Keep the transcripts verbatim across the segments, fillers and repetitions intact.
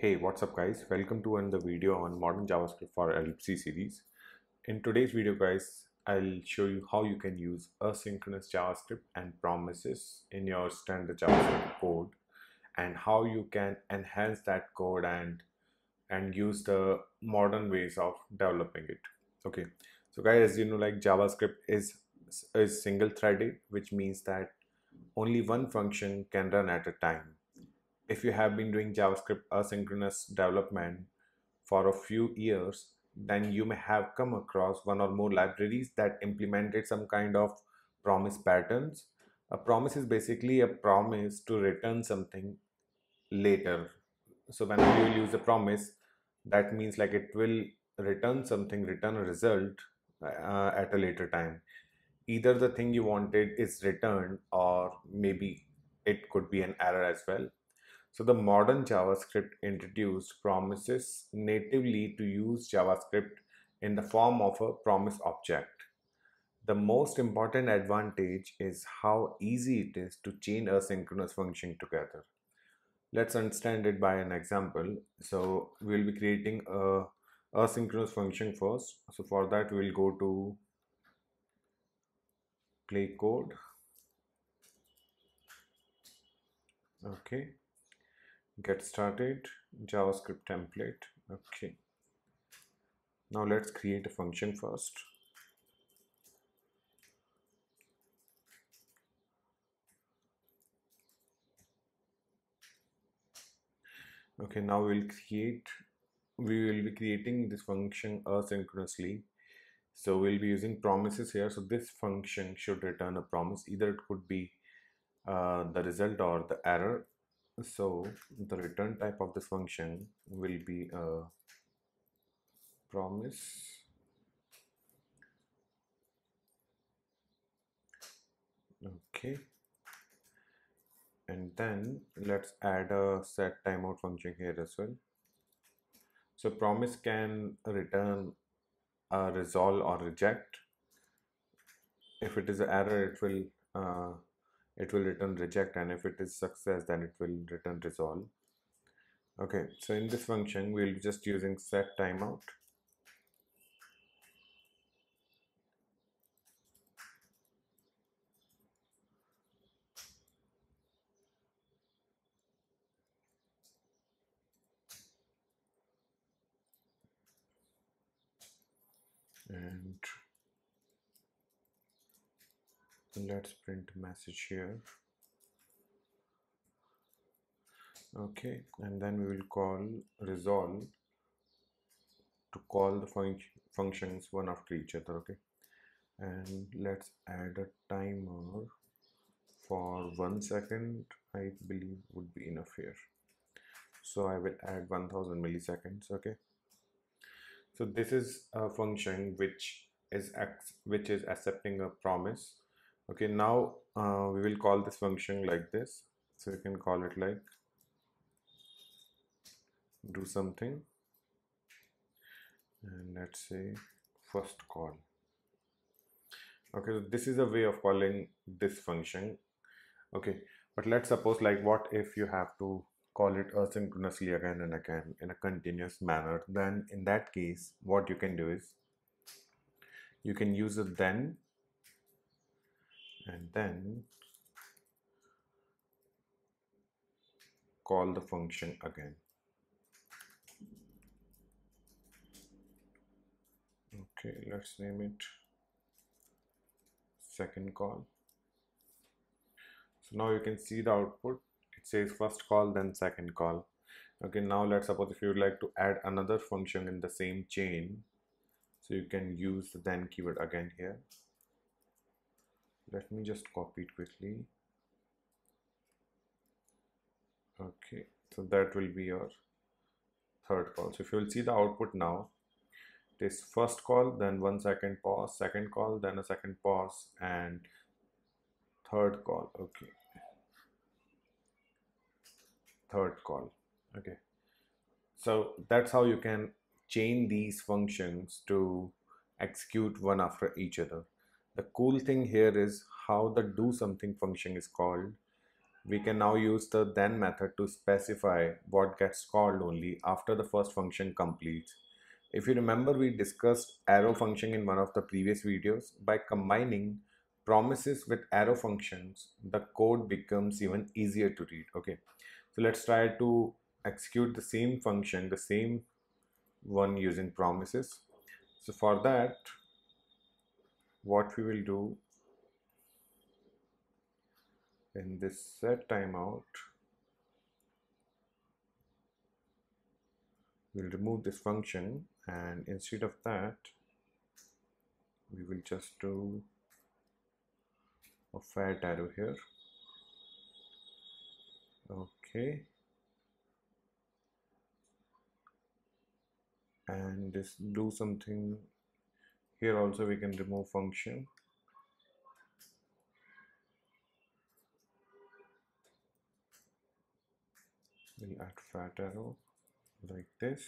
Hey, what's up guys, welcome to another video on modern JavaScript for L C series. In today's video guys, I'll show you how you can use asynchronous JavaScript and promises in your standard JavaScript code and how you can enhance that code and and use the modern ways of developing it. Okay, so guys, as you know, like JavaScript is is single threaded, which means that only one function can run at a time. If you have been doing JavaScript asynchronous development for a few years, then you may have come across one or more libraries that implemented some kind of promise patterns. A promise is basically a promise to return something later. So whenever you will use a promise, that means like it will return something, return a result uh, at a later time. Either the thing you wanted is returned, or maybe it could be an error as well. So the modern JavaScript introduced promises natively to use JavaScript in the form of a promise object. The most important advantage is how easy it is to chain asynchronous functions together. Let's understand it by an example. So we'll be creating a asynchronous function first. So for that, we'll go to Clay code. Okay. Get started, JavaScript template. Okay, now let's create a function first. Okay, now we'll create we will be creating this function asynchronously, so we'll be using promises here. So this function should return a promise, either it could be uh, the result or the error. So the return type of this function will be a promise. Okay, and then let's add a set timeout function here as well. So promise can return a resolve or reject. If it is an error, it will uh, it will return reject, and if it is success, then it will return resolve. Okay, so in this function we'll be just using set timeout. And let's print a message here. Okay, and then we will call resolve to call the func functions one after each other. Okay, and let's add a timer for one second. I believe would be enough here. So I will add one thousand milliseconds. Okay, so this is a function which is which is accepting a promise. Okay, now uh, we will call this function like this. So you can call it like do something, and let's say first call. Okay, so this is a way of calling this function. Okay, but let's suppose, like, what if you have to call it asynchronously again and again in a continuous manner? Then in that case, what you can do is you can use a then. And then call the function again. Okay, let's name it second call. So now you can see the output. It says first call, then second call. Okay, now let's suppose if you would like to add another function in the same chain, so you can use the then keyword again here. Let me just copy it quickly. Okay, so that will be your third call. So if you will see the output now, this first call, then one second pause, second call, then a second pause, and third call. Okay, third call. Okay, so that's how you can chain these functions to execute one after each other. The cool thing here is how the do something function is called we can now use the then method to specify what gets called only after the first function completes. If you remember, we discussed arrow function in one of the previous videos. By combining promises with arrow functions, the code becomes even easier to read. Okay, so let's try to execute the same function, the same one using promises. So for that, what we will do in this set timeout, we'll remove this function, and instead of that, we will just do a fat arrow here. Okay. And just do something here also. We can remove function. We'll add fat arrow like this,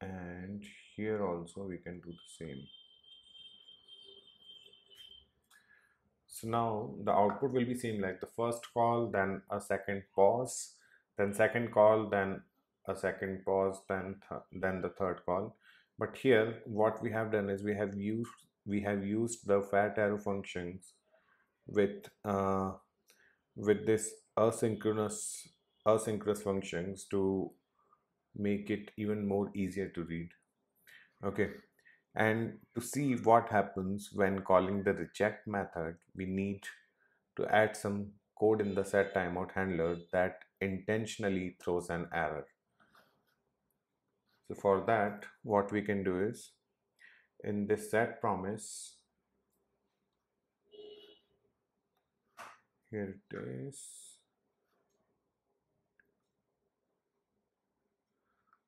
and here also we can do the same. So now the output will be same, like the first call, then a second pause, then second call, then a second pause, then th then the third call. But here what we have done is we have used we have used the fat arrow functions with uh, with this asynchronous asynchronous functions to make it even more easier to read. Okay, and to see what happens when calling the reject method, we need to add some code in the set timeout handler that intentionally throws an error. So for that, what we can do is in this set promise, here it is.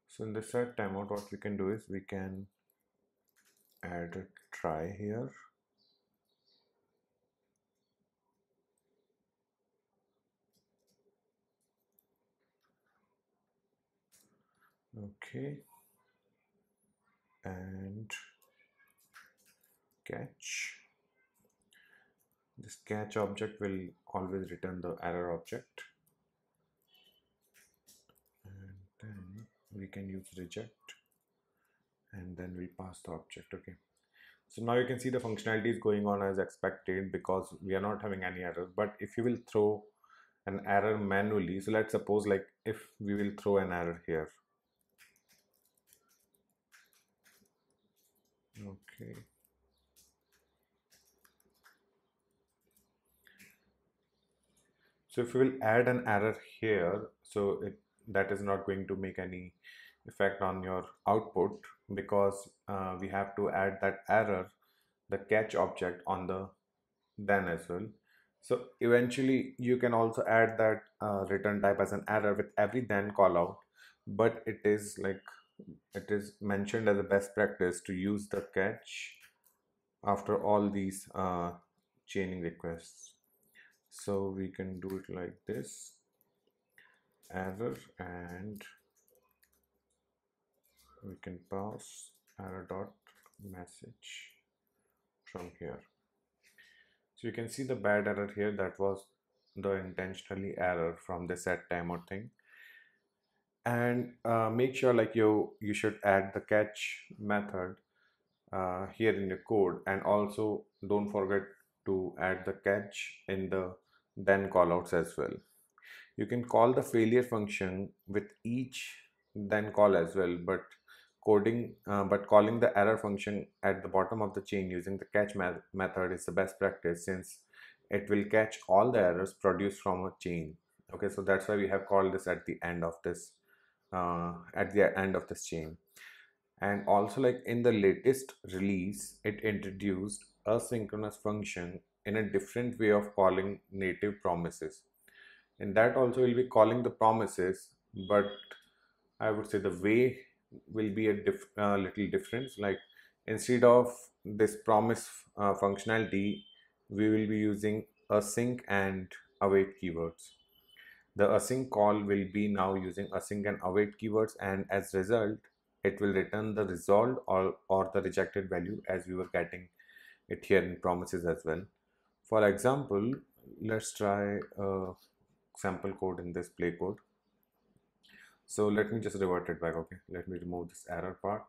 So in the set timeout, what we can do is we can add a try here. Okay. And catch. This catch object will always return the error object. And then we can use reject, and then we pass the object. Okay, so now you can see the functionality is going on as expected because we are not having any errors. But if you will throw an error manually, so let's suppose like if we will throw an error here. Okay, so if we will add an error here, so it that is not going to make any effect on your output because uh, we have to add that error, the catch object, on the then as well. So eventually you can also add that uh, return type as an error with every then call out, but it is like it is mentioned as a best practice to use the catch after all these uh, chaining requests. So we can do it like this: error, and we can pass error dot message from here. So you can see the bad error here. That was the intentionally error from the set timeout thing. And uh, make sure like you you should add the catch method uh, here in your code, and also don't forget to add the catch in the then callouts as well. You can call the failure function with each then call as well, but coding uh, but calling the error function at the bottom of the chain using the catch method is the best practice, since it will catch all the errors produced from a chain. Okay, so that's why we have called this at the end of this uh, at the end of this chain. And also, like in the latest release, it introduced a asynchronous function in a different way of calling native promises, and that also will be calling the promises, but I would say the way will be a diff, uh, little difference. Like instead of this promise uh, functionality, we will be using async and await keywords. The async call will be now using async and await keywords, and as a result, it will return the resolved or, or the rejected value as we were getting it here in promises as well. For example, let's try a sample code in this play code. So let me just revert it back. Okay, let me remove this error part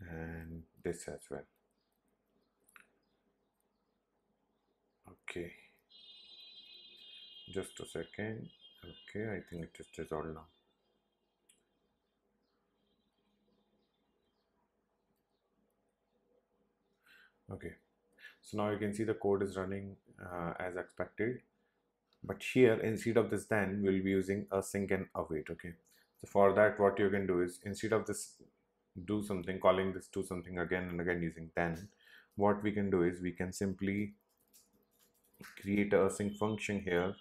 and this as well. Okay, just a second. Okay, I think it just resolved now. Okay, so now you can see the code is running uh, as expected, but here instead of this then we'll be using a sync and await. Okay, so for that what you can do is, instead of this do something, calling this do something again and again using then, what we can do is we can simply create a async function here,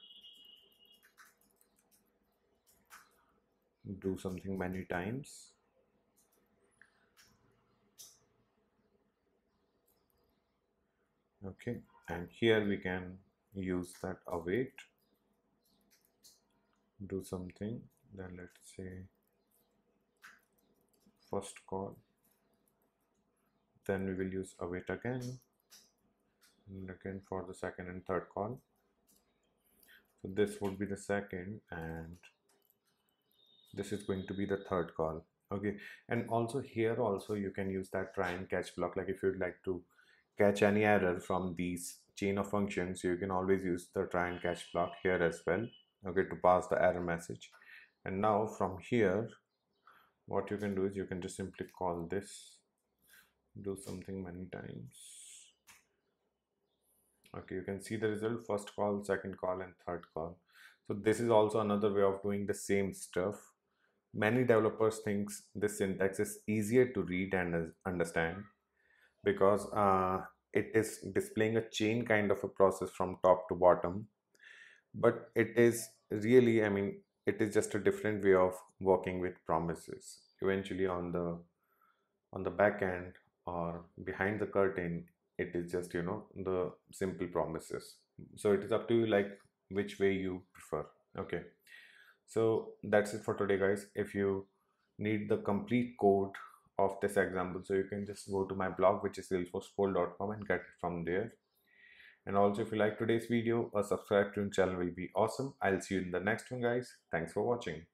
do something many times, okay, and here we can use that await, do something, then let's say first call, then we will use await again, and again for the second and third call. So this would be the second and this is going to be the third call. Okay, and also here also you can use that try and catch block, like if you'd like to catch any error from these chain of functions, you can always use the try and catch block here as well, okay, to pass the error message. And now from here what you can do is you can just simply call this do something many times. Okay, you can see the result, first call, second call and third call. So this is also another way of doing the same stuff. Many developers think this syntax is easier to read and understand because uh, it is displaying a chain kind of a process from top to bottom, but it is really, I mean, it is just a different way of working with promises. Eventually on the on the back end or behind the curtain, it is just, you know, the simple promises. So it is up to you like which way you prefer. Okay, so that's it for today guys. If you need the complete code of this example, so you can just go to my blog, which is salesforce bolt dot com, and get it from there. And also if you like today's video, a subscribe to the channel will be awesome. I'll see you in the next one guys. Thanks for watching.